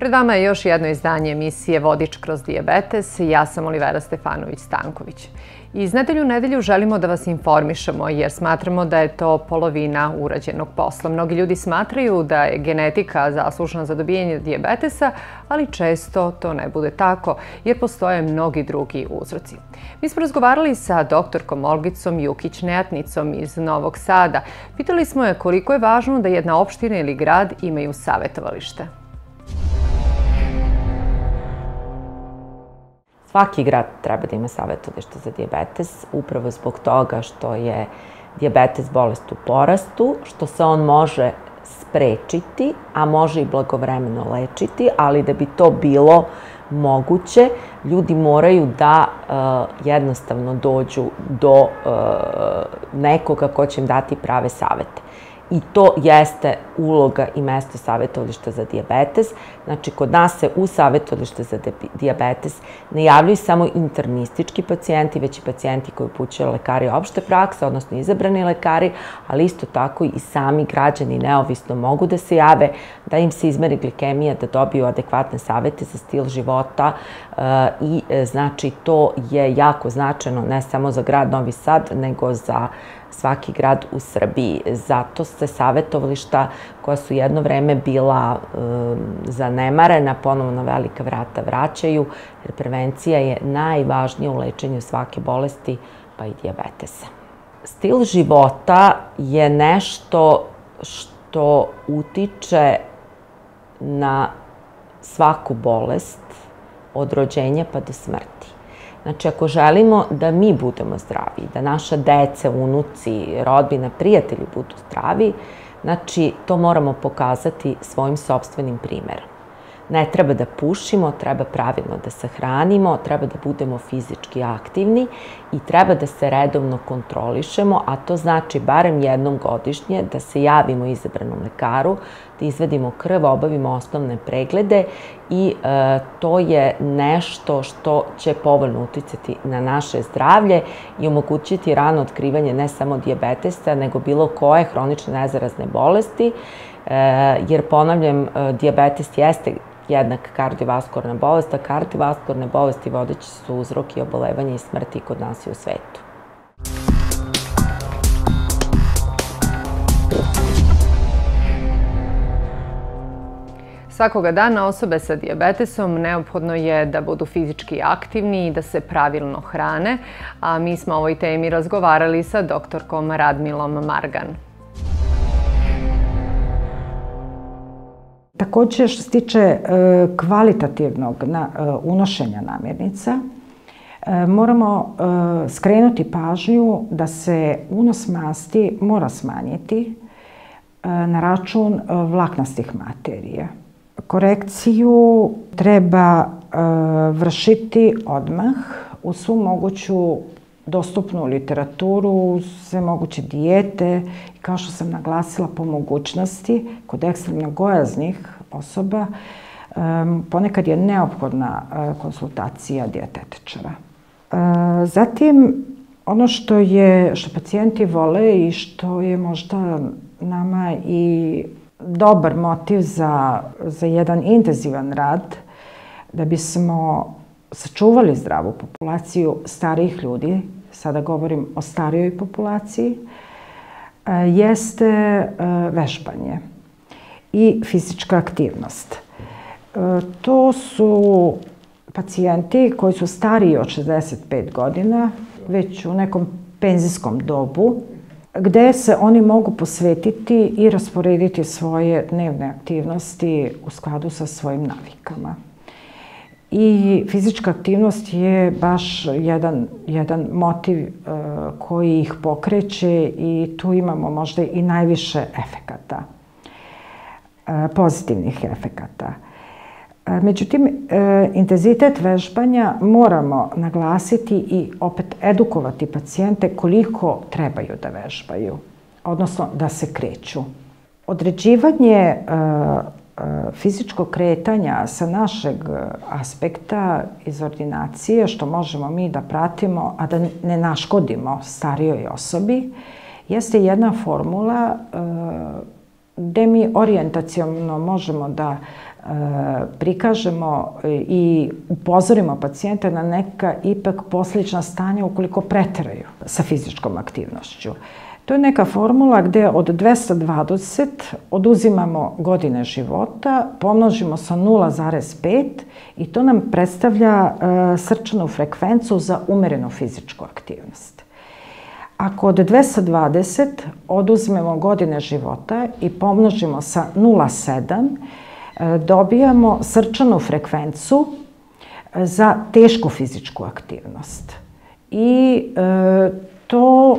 Pred vama je još jedno izdanje emisije Vodič kroz dijabetes. Ja sam Olivera Stefanović-Stanković. Iz nedelju u nedelju želimo da vas informišemo jer smatramo da je to polovina urađenog posla. Mnogi ljudi smatraju da je genetika zaslužna za dobijanje dijabetesa, ali često to ne bude tako jer postoje mnogi drugi uzroci. Mi smo razgovarali sa doktorkom Olgicom Jukić-Neatnicom iz Novog Sada. Pitali smo je koliko je važno da jedna opština ili grad imaju savetovalište. Svaki grad treba da ima savetovalište za dijabetes, upravo zbog toga što je dijabetes bolest u porastu, što se on može sprečiti, a može i blagovremeno lečiti, ali da bi to bilo moguće, ljudi moraju da jednostavno dođu do nekoga ko će im dati prave savete. I to jeste uloga i mesto savetovališta za dijabetes. Znači, kod nas se u savetovalište za dijabetes ne javljaju samo internistički pacijenti, već i pacijenti koji upućuju lekari opšte prakse, odnosno izabrani lekari, ali isto tako i sami građani neovisno mogu da se jave, da im se izmeri glikemija, da dobiju adekvatne savete za stil života i znači to je jako značajno ne samo za grad Novi Sad, nego za svaki grad u Srbiji. Zato se savetovališta koja su jedno vreme bila zanemarena, ponovno velika vrata vraćaju, jer prevencija je najvažnija u lečenju svake bolesti, pa i dijabetesa. Stil života je nešto što utiče na svaku bolest od rođenja pa do smrti. Znači, ako želimo da mi budemo zdravi, da naša deca, unuci, rodbina, prijatelji budu zdravi, znači, to moramo pokazati svojim sopstvenim primjerom. Ne treba da pušimo, treba pravilno da se hranimo, treba da budemo fizički aktivni i treba da se redovno kontrolišemo, a to znači barem jednom godišnje da se javimo izabranom lekaru, da izvadimo krv, obavimo osnovne preglede i to je nešto što će povoljno uticati na naše zdravlje i omogućiti rano otkrivanje ne samo dijabetesa, nego bilo koje hronične nezarazne bolesti, jer ponavljam, dijabetes jeste jednak kardiovaskularna bolest, a kardiovaskularne bolesti vodeći su uzrok i obolevanja i smrti kod nas i u svetu. Svakoga dana osobe sa dijabetesom neophodno je da budu fizički aktivni i da se pravilno hrane, a mi smo o ovoj temi razgovarali sa doktorkom Radmilom Margan. Također, što se tiče kvalitativnog unošenja namirnica, moramo skrenuti pažnju da se unos masti mora smanjiti na račun vlaknastih materija. Korekciju treba vršiti odmah u svu moguću dostupnu literaturu, sve moguće dijete, kao što sam naglasila, po mogućnosti kod ekstremno gojaznih osoba ponekad je neophodna konsultacija dijetetičara. Zatim, ono što pacijenti vole i što je možda nama i dobar motiv za jedan intenzivan rad, da bismo sačuvali zdravu populaciju starijih ljudi, sada govorim o starijoj populaciji, jeste vežbanje i fizička aktivnost. To su pacijenti koji su stariji od 65 godina, već u nekom penzijskom dobu, gde se oni mogu posvetiti i rasporediti svoje dnevne aktivnosti u skladu sa svojim navikama. I fizička aktivnost je baš jedan motiv koji ih pokreće i tu imamo možda i najviše efekata, pozitivnih efekata. Međutim, intenzitet vežbanja moramo naglasiti i opet edukovati pacijente koliko trebaju da vežbaju, odnosno da se kreću. Određivanje fizičkog kretanja sa našeg aspekta iz ordinacije, što možemo mi da pratimo, a da ne naškodimo starijoj osobi, jeste jedna formula gde mi orijentaciono možemo da prikažemo i upozorimo pacijenta na neka ipak posljedična stanja ukoliko preteraju sa fizičkom aktivnošću. To je neka formula gdje od 220 oduzimamo godine života, pomnožimo sa 0,5 i to nam predstavlja srčanu frekvencu za umjerenu fizičku aktivnost. Ako od 220 oduzmemo godine života i pomnožimo sa 0,7, dobijamo srčanu frekvencu za tešku fizičku aktivnost. I to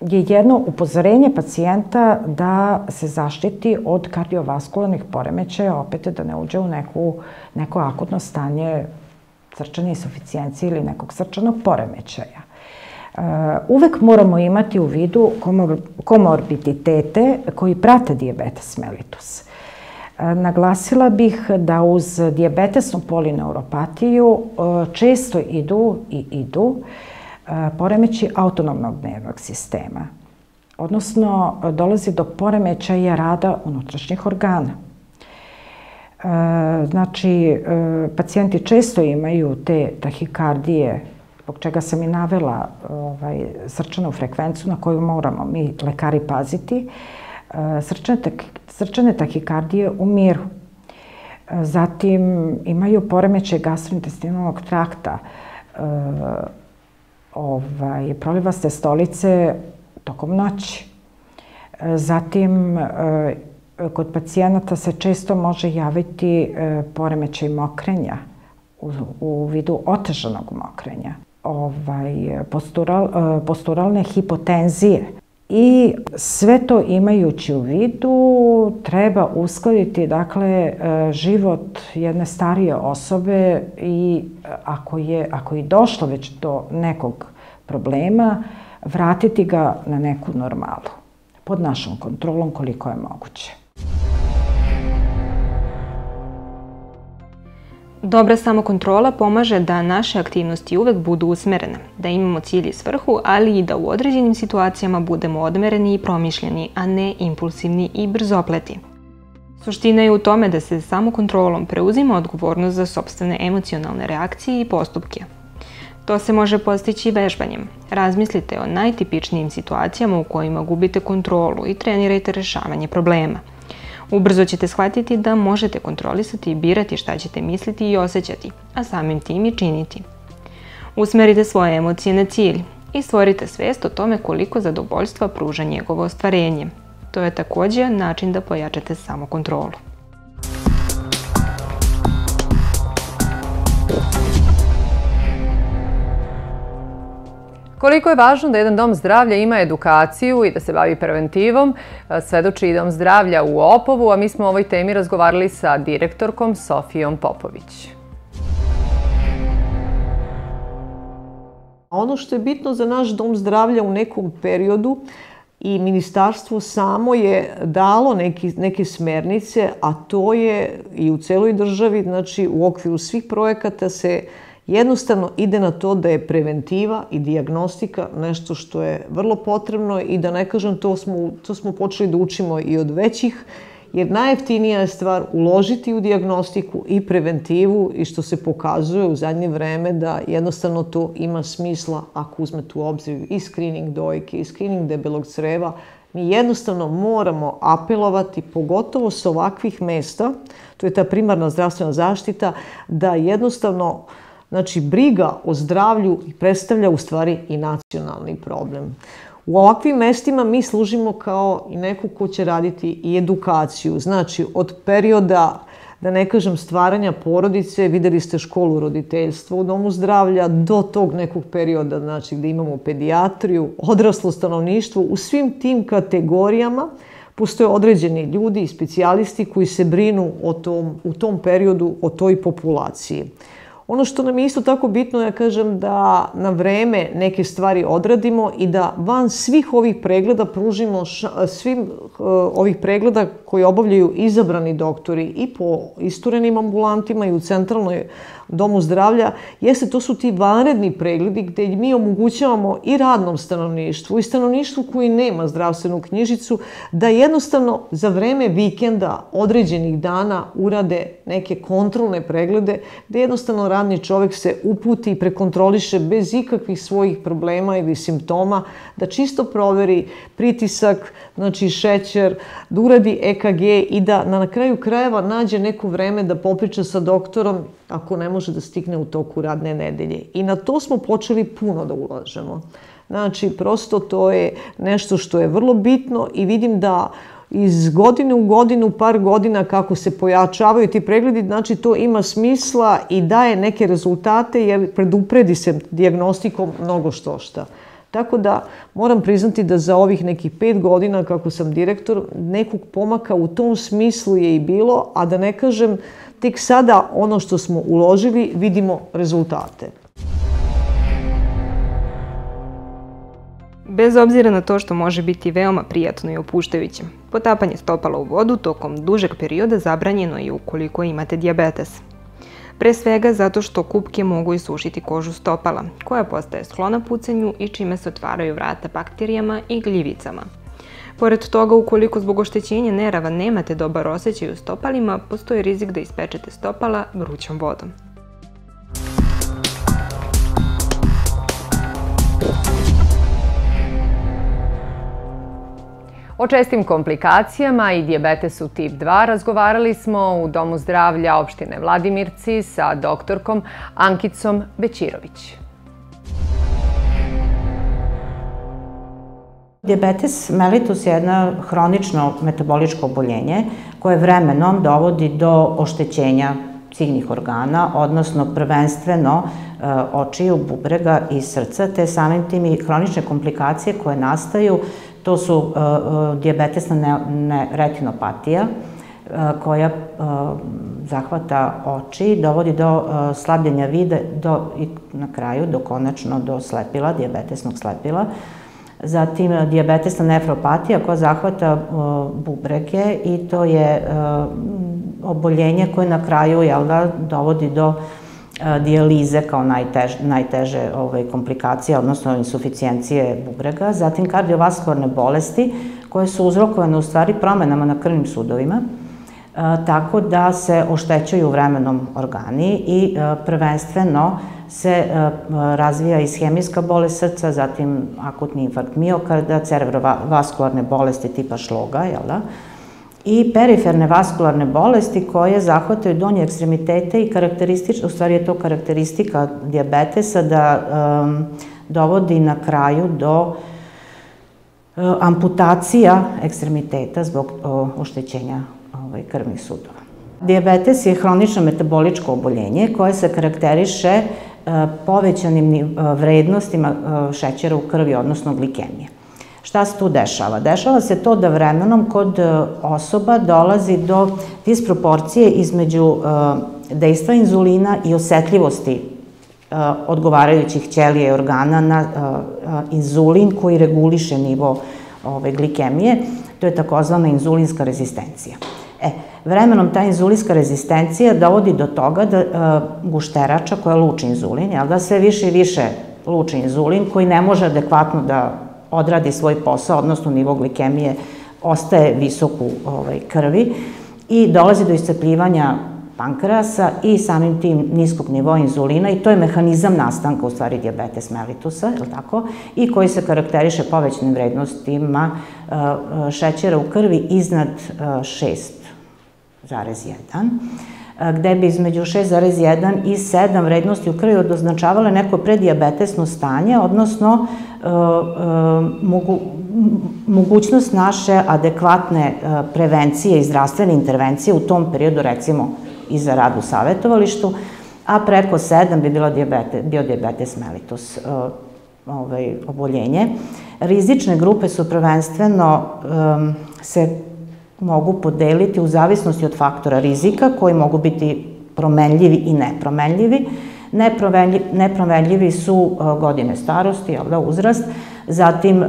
je jedno upozorenje pacijenta da se zaštiti od kardiovaskularnih poremećaja, opet da ne uđe u neko akutno stanje srčane insuficijencije ili nekog srčanog poremećaja. Uvek moramo imati u vidu komorbiditete koji prate dijabetes mellitus. Naglasila bih da uz dijabetesnu polineuropatiju često idu poremeći autonomnog nervnog sistema, odnosno dolazi do poremećaja rada unutrašnjih organa. Znači, pacijenti često imaju te tahikardije, zbog čega sam i navela srčanu frekvencu na koju moramo mi lekari paziti, srčane tahikardije u miru. Zatim imaju poremećaj gastrointestinalnog trakta, prolivaste stolice tokom noći. Zatim, kod pacijenata se često može javiti poremećaj mokrenja u vidu otežanog mokrenja, posturalne hipotenzije. I sve to imajući u vidu treba uskladiti, dakle, život jedne starije osobe i ako je došlo već do nekog problema, vratiti ga na neku normalu, pod našom kontrolom koliko je moguće. Dobra samokontrola pomaže da naše aktivnosti uvek budu usmerene, da imamo cilj i svrhu, ali i da u određenim situacijama budemo odmereni i promišljeni, a ne impulsivni i brzopleti. Suština je u tome da se samokontrolom preuzima odgovornost za sopstvene emocionalne reakcije i postupke. To se može postići vežbanjem. Razmislite o najtipičnijim situacijama u kojima gubite kontrolu i trenirajte rešavanje problema. Ubrzo ćete shvatiti da možete kontrolisati i birati šta ćete misliti i osjećati, a samim tim i činiti. Usmerite svoje emocije na cilj i stvorite svest o tome koliko zadovoljstva pruža njegovo ostvarenje. To je također način da pojačate samokontrolu. Koliko je važno da jedan dom zdravlja ima edukaciju i da se bavi preventivom, svedoči i Dom zdravlja u Opovu, a mi smo o ovoj temi razgovarali sa direktorkom Sofijom Popović. Ono što je bitno za naš dom zdravlja u nekom periodu i ministarstvo samo je dalo neke smernice, a to je i u celoj državi, znači u okviru svih projekata se jednostavno ide na to da je preventiva i dijagnostika nešto što je vrlo potrebno i da ne kažem to smo počeli da učimo i od većih, jer najjeftinija je stvar uložiti u dijagnostiku i preventivu i što se pokazuje u zadnje vreme da jednostavno to ima smisla ako uzmete u obzir i skrining dojke i skrining debelog creva. Mi jednostavno moramo apelovati, pogotovo s ovakvih mesta, to je ta primarna zdravstvena zaštita, da jednostavno znači, briga o zdravlju predstavlja u stvari i nacionalni problem. U ovakvim mestima mi služimo kao i neko ko će raditi i edukaciju. Znači, od perioda, da ne kažem, stvaranja porodice, videli ste školu roditeljstva u domu zdravlja, do tog nekog perioda, znači, gde imamo pedijatriju, odraslo stanovništvo, u svim tim kategorijama postoje određeni ljudi i specijalisti koji se brinu u tom periodu o toj populaciji. Ono što nam je isto tako bitno, ja kažem, da na vreme neke stvari odradimo i da van svih ovih pregleda pružimo svim ovih pregleda koji obavljaju izabrani doktori i po isturenim ambulantima i u centralnoj domu zdravlja, jeste to su ti vanredni pregledi gdje mi omogućavamo i radnom stanovništvu i stanovništvu koji nema zdravstvenu knjižicu da jednostavno za vreme vikenda određenih dana urade neke kontrolne preglede gdje jednostavno radni čovjek se uputi i prekontroliše bez ikakvih svojih problema ili simptoma, da čisto proveri pritisak, znači šećer, da uradi EKG i da na kraju krajeva nađe neko vreme da popriča sa doktorom ako ne može da stigne u toku radne nedelje. I na to smo počeli puno da ulažemo. Znači, prosto to je nešto što je vrlo bitno i vidim da iz godine u godinu, par godina kako se pojačavaju ti pregledi, znači to ima smisla i daje neke rezultate jer predupredi se dijagnostikom mnogo što šta. Tako da moram priznati da za ovih nekih 5 godina kako sam direktor, nekog pomaka u tom smislu je i bilo, a da ne kažem, tek sada ono što smo uložili vidimo rezultate. Bez obzira na to što može biti veoma prijatno i opuštajuće, potapanje stopala u vodu tokom dužeg perioda zabranjeno je ukoliko imate dijabetes. Pre svega zato što kupke mogu isušiti kožu stopala, koja postaje sklona pucanju i čime se otvaraju vrata bakterijama i gljivicama. Pored toga, ukoliko zbog oštećenja nerava nemate dobar osjećaj u stopalima, postoji rizik da ispečete stopala vrućom vodom. O čestim komplikacijama i dijabetesu tip 2 razgovarali smo u Domu zdravlja opštine Vladimirci sa doktorkom Ankicom Bećirović. Dijabetes mellitus je jedno hronično metaboličko oboljenje koje vremenom dovodi do oštećenja cignih organa, odnosno prvenstveno očiju, bubrega i srca, te samim tim i hronične komplikacije koje nastaju. To su dijabetesna retinopatija koja zahvata oči, dovodi do slabljenja vida i na kraju do konačno do slepila, dijabetesnog slepila. Zatim dijabetesna nefropatija koja zahvata bubrege i to je oboljenje koje na kraju dovodi do dijalize kao najteže komplikacije, odnosno insuficijencije bubrega, zatim kardiovaskularne bolesti koje su uzrokovane u stvari promenama na krvnim sudovima, tako da se oštećuju vremenom organi i prvenstveno se razvija ishemijska bolest srca, zatim akutni infarkt miokarda, cerebrovaskularne bolesti tipa šloga, i periferne vaskularne bolesti koje zahvataju donje ekstremitete i karakteristična, u stvari je to karakteristika dijabetesa da dovodi na kraju do amputacija ekstremiteta zbog oštećenja krvnih sudova. Dijabetes je hronično metaboličko oboljenje koje se karakteriše povećanim vrednostima šećera u krvi, odnosno glikemije. Šta se tu dešava? Dešava se to da vremenom kod osoba dolazi do disproporcije između dejstva inzulina i osetljivosti odgovarajućih ćelija i organa na inzulin koji reguliše nivo glikemije. To je takozvana inzulinska rezistencija. Vremenom ta inzulinska rezistencija dovodi do toga da gušterača koja luči inzulin, da sve više i više luči inzulin koji ne može adekvatno da odradi svoj posao, odnosno nivo glikemije ostaje visok u krvi i dolazi do iscrpljivanja pankreasa i samim tim niskog nivoa inzulina i to je mehanizam nastanka u stvari dijabetes mellitusa i koji se karakteriše povećanim vrednostima šećera u krvi iznad 6,1. Gde bi između 6,1 i 7 vrednosti u krvi označavale neko predijabetesno stanje, odnosno mogućnost naše adekvatne prevencije i zdravstvene intervencije u tom periodu, recimo i za rad u savjetovalištu, a preko 7 bi bio dijabetes mellitus oboljenje. Rizične grupe su prvenstveno se mogu podeliti u zavisnosti od faktora rizika koji mogu biti promenljivi i nepromenljivi. Nepromenljivi su godine starosti, uzrast, Zatim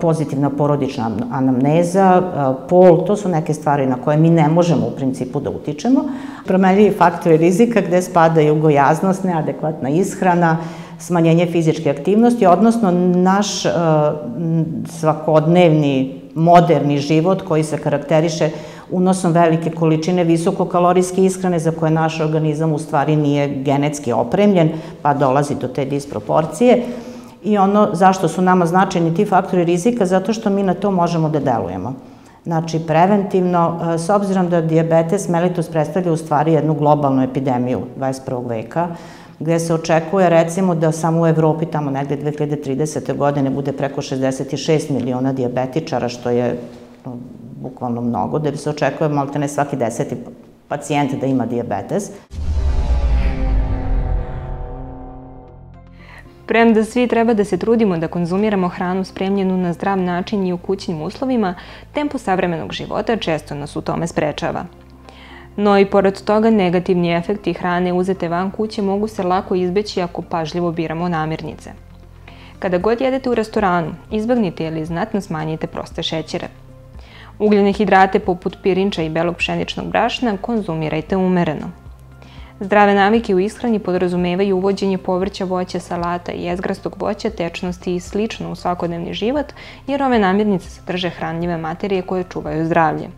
pozitivna porodična anamneza, pol, to su neke stvari na koje mi ne možemo u principu da utičemo. Promenljivi faktori rizika gde spadaju gojaznost, neadekvatna ishrana, smanjenje fizičke aktivnosti, odnosno naš svakodnevni moderni život koji se karakteriše unosom velike količine visokokalorijske ishrane za koje naš organizam u stvari nije genetski opremljen, pa dolazi do te disproporcije. I ono zašto su nama značajni ti faktori rizika, zato što mi na to možemo da delujemo. Znači, preventivno, s obzirom da dijabetes mellitus predstavlja u stvari jednu globalnu epidemiju 21. veka, gde se očekuje recimo da samo u Evropi tamo negde 2030. godine bude preko 66 miliona dijabetičara, što je bukvalno mnogo, da se očekuje maltene svaki 10. pacijent da ima dijabetes. Premda svi treba da se trudimo da konzumiramo hranu spremljenu na zdrav način i u kućnim uslovima, tempo savremenog života često nas u tome sprečava. No i pored toga, negativni efekti hrane uzete van kuće mogu se lako izbeći ako pažljivo biramo namirnice. Kada god jedete u restoranu, izbegnite ili znatno smanjite proste šećere. Ugljene hidrate poput pirinča i belog pšeničnog brašna konzumirajte umereno. Zdrave navike u ishrani podrazumevaju uvođenje povrća, voća, salata, jezgrastog voća, tečnosti i slično u svakodnevni život, jer ove namirnice sadrže hranljive materije koje čuvaju zdravlje.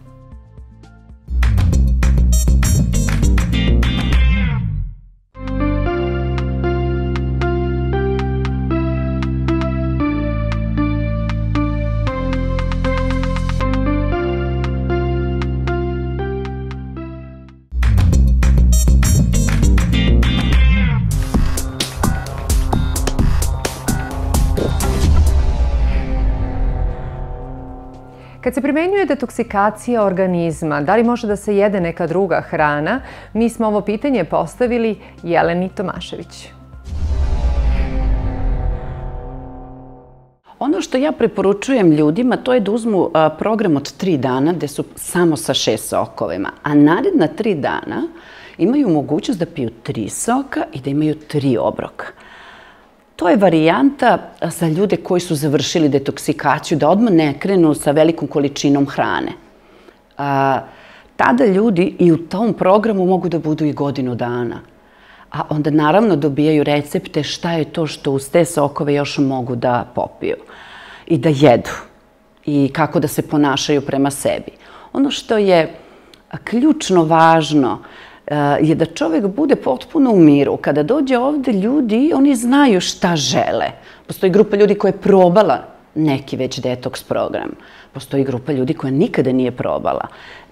Kad se primenjuje detoksikacija organizma, da li može da se jede neka druga hrana, mi smo ovo pitanje postavili Jeleni Tomašević. Ono što ja preporučujem ljudima to je da uzmu program od 3 dana gde su samo sa 6 sokovima, a naredna 3 dana imaju mogućnost da piju 3 soka i da imaju 3 obroka. To je varijanta za ljude koji su završili detoksikaciju, da odmah ne krenu sa velikom količinom hrane. Tada ljudi i u tom programu mogu da budu i godinu dana. A onda naravno dobijaju recepte šta je to što uz te sokove još mogu da popiju i da jedu i kako da se ponašaju prema sebi. Ono što je ključno važno je da čovjek bude potpuno u miru. Kada dođe ovde ljudi, oni znaju šta žele. Postoji grupa ljudi koja je probala neki već detoks program. Postoji grupa ljudi koja nikada nije probala.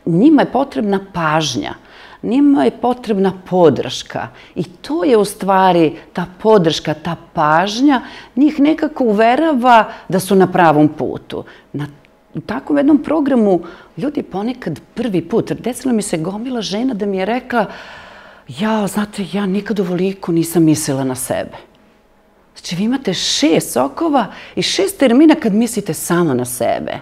Njima je potrebna pažnja, njima je potrebna podrška. I to je u stvari ta podrška, ta pažnja, njih nekako uverava da su na pravom putu. U takvom jednom programu ljudi ponekad prvi put, desila mi se gomila žena da mi je rekla ja, znate, ja nikad ovoliko nisam mislila na sebe. Znači, vi imate 6 sokova i 6 termina kad mislite samo na sebe.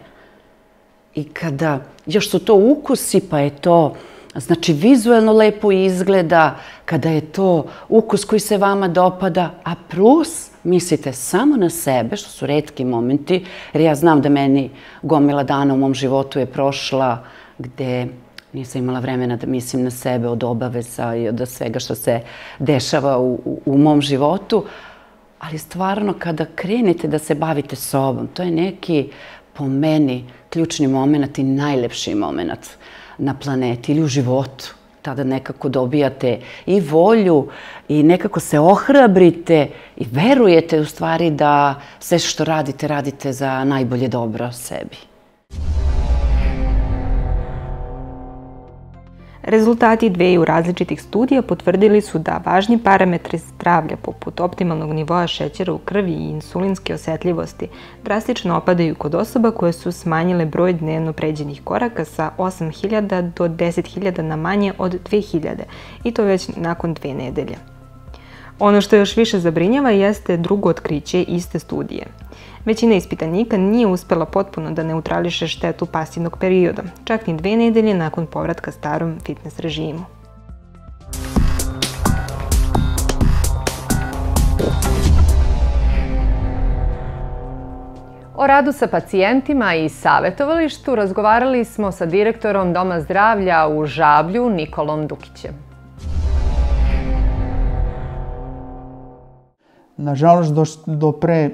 I kada još su to ukusi, pa je to, znači, vizuelno lepo izgleda, kada je to ukus koji se vama dopada, a plus mislite samo na sebe, što su retki momenti, jer ja znam da meni gomila dana u mom životu je prošla gde nisam imala vremena da mislim na sebe od obaveza i od svega što se dešava u mom životu. Ali stvarno kada krenete da se bavite sobom, to je neki po meni ključni moment i najlepši moment na planeti ili u životu. Tada nekako dobijate i volju i nekako se ohrabrite i verujete u stvari da sve što radite, radite za najbolje dobro sebi. Rezultati dveju različitih studija potvrdili su da važni parametri zdravlja poput optimalnog nivoa šećera u krvi i insulinske osetljivosti drastično opadaju kod osoba koje su smanjile broj dnevno pređenih koraka sa 8.000 do 10.000 na manje od 2.000 i to već nakon 2 nedelje. Ono što još više zabrinjava jeste drugo otkriće iste studije. Većina ispitanika nije uspela potpuno da neutrališe štetu pasivnog perioda, čak ni 2 nedelje nakon povratka starom fitness režimu. O radu sa pacijentima i savjetovalištu razgovarali smo sa direktorom Doma zdravlja u Žablju Nikolom Dukićem. Nažalost, do pre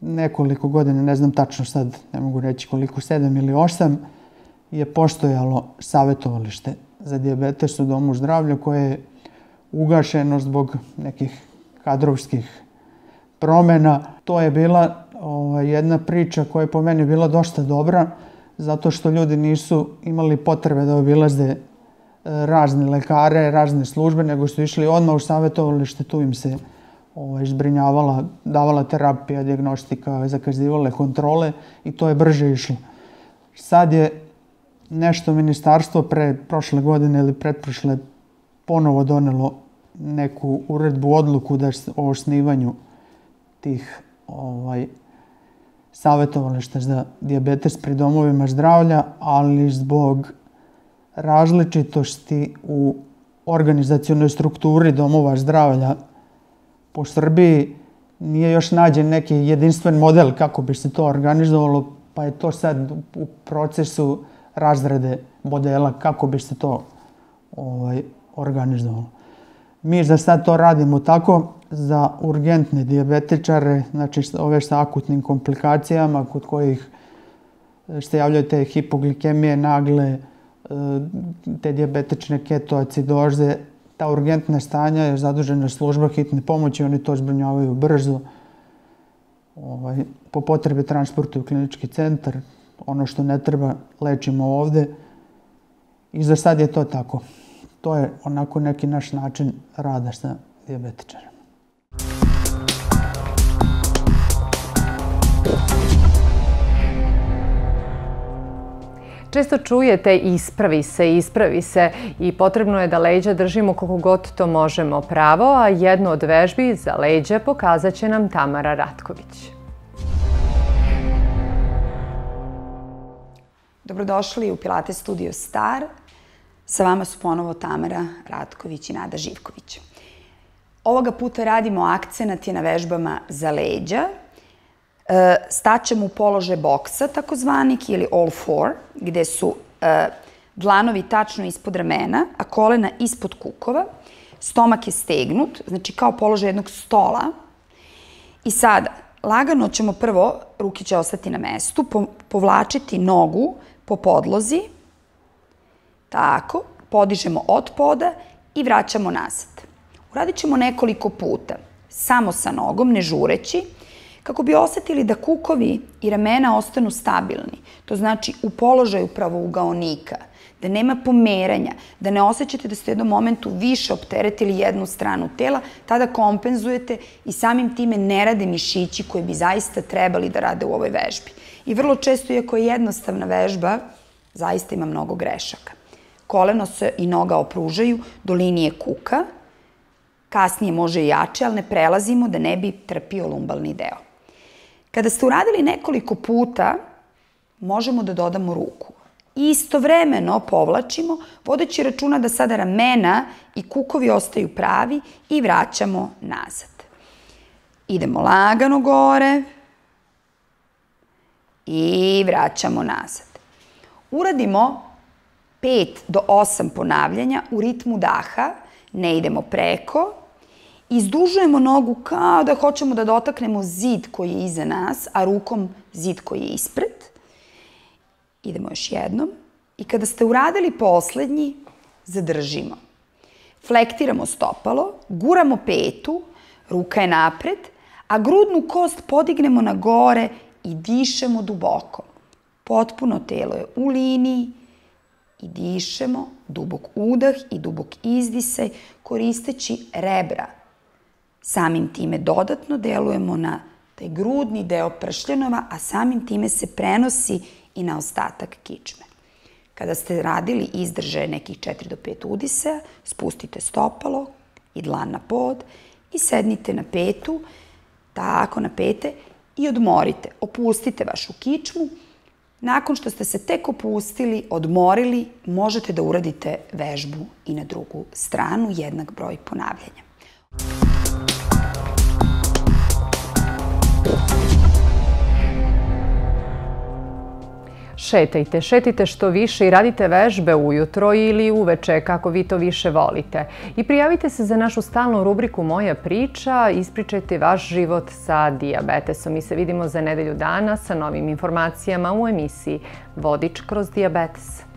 nekoliko godina, ne znam tačno sad, ne mogu reći koliko, 7 ili 8, je postojalo savjetovalište za dijabetes u Domu zdravlja koje je ugašeno zbog nekih kadrovskih promjena. To je bila jedna priča koja je po meni bila dosta dobra, zato što ljudi nisu imali potrebe da obilaze razne lekare, razne službe, nego su išli odmah u savjetovalište, tu im se zbrinjavala, davala terapija, dijagnostika, zakazivale kontrole i to je brže išlo. Sad je nešto ministarstvo prošle godine ili pretprošle ponovo donelo neku uredbu, odluku o osnivanju tih savjetovališta za dijabetes pri domovima zdravlja, ali zbog različitosti u organizacionoj strukturi domova zdravlja po Srbiji nije još nađen neki jedinstven model kako bi se to organizovalo, pa je to sad u procesu razrade modela kako bi se to organizovalo. Mi za sad to radimo tako za urgentne dijabetičare, znači ove sa akutnim komplikacijama kod kojih se javljaju te hipoglikemije nagle, te dijabetične ketoacidoze. Ta urgentna stanja je zadužena služba hitne pomoći, oni to zbrinjavaju brzo. Po potrebi transportuju u klinički centar, ono što ne treba lečimo ovde i za sad je to tako. To je onako neki naš način rada sa dijabetičarima. Često čujete ispravi se i potrebno je da leđa držimo koliko god to možemo pravo, a jednu od vežbi za leđa pokazat će nam Tamara Ratković. Dobrodošli u Pilates Studio Star. Sa vama su ponovo Tamara Ratković i Nada Živković. Ovoga puta radimo akcenat na vežbama za leđa. Staćemo u položaj boksa, takozvanik, ili all four, gde su dlanovi tačno ispod ramena, a kolena ispod kukova. Stomak je stegnut, znači kao položaj jednog stola. I sada, lagano ćemo prvo, ruke će ostati na mestu, povlačiti nogu po podlozi. Tako, podižemo od poda i vraćamo nazad. Uradit ćemo nekoliko puta, samo sa nogom, ne žureći, kako bi osetili da kukovi i ramena ostanu stabilni, to znači u položaju pravougaonika, da nema pomeranja, da ne osjećate da ste u jednom momentu više opteretili jednu stranu tela, tada kompenzujete i samim time ne rade mišići koji bi zaista trebali da rade u ovoj vežbi. I vrlo često, iako je jednostavna vežba, zaista ima mnogo grešaka. Koleno se i noga opružaju do linije kuka, kasnije može i jače, ali ne prelazimo da ne bi trpio lumbalni deo. Kada ste uradili nekoliko puta, možemo da dodamo ruku. I istovremeno povlačimo, vodeći računa da sada ramena i kukovi ostaju pravi i vraćamo nazad. Idemo lagano gore i vraćamo nazad. Uradimo 5 do 8 ponavljanja u ritmu daha, ne idemo preko. Izdužujemo nogu kao da hoćemo da dotaknemo zid koji je iza nas, a rukom zid koji je ispred. Idemo još jednom. I kada ste uradili poslednji, zadržimo. Flektiramo stopalo, guramo petu, ruka je napred, a grudnu kost podignemo na gore i dišemo duboko. Potpuno telo je u liniji i dišemo dubok udah i dubok izdisaj koristeći rebra. Samim time dodatno delujemo na taj grudni deo pršljanova, a samim time se prenosi i na ostatak kičme. Kada ste radili izdržaj nekih 4 do 5 udisaja, spustite stopalo i dlan na pod i sednite na petu, tako na pete i odmorite. Opustite vašu kičmu. Nakon što ste se tek opustili, odmorili, možete da uradite vežbu i na drugu stranu, jednak broj ponavljanja. šetajte, šetajte što više i radite vežbe ujutro ili uveče kako vi to više volite. I prijavite se za našu stalnu rubriku Moja priča, ispričajte vaš život sa dijabetesom. Mi se vidimo za nedelju dana sa novim informacijama u emisiji Vodič kroz dijabetes.